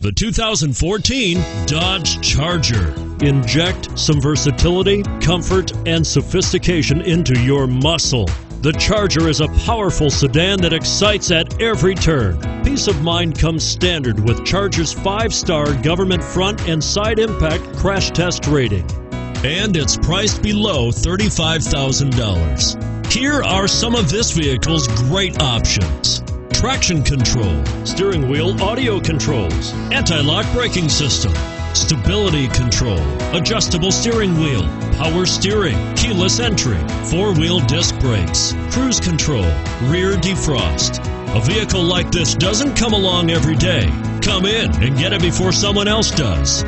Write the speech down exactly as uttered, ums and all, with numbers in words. The two thousand fourteen Dodge Charger. Inject some versatility, comfort, and sophistication into your muscle. The Charger is a powerful sedan that excites at every turn. Peace of mind comes standard with Charger's five-star government front and side impact crash test rating. And it's priced below thirty-five thousand dollars. Here are some of this vehicle's great options: traction control, steering wheel audio controls, anti-lock braking system, stability control, adjustable steering wheel, power steering, keyless entry, four-wheel disc brakes, cruise control, rear defrost. A vehicle like this doesn't come along every day. Come in and get it before someone else does.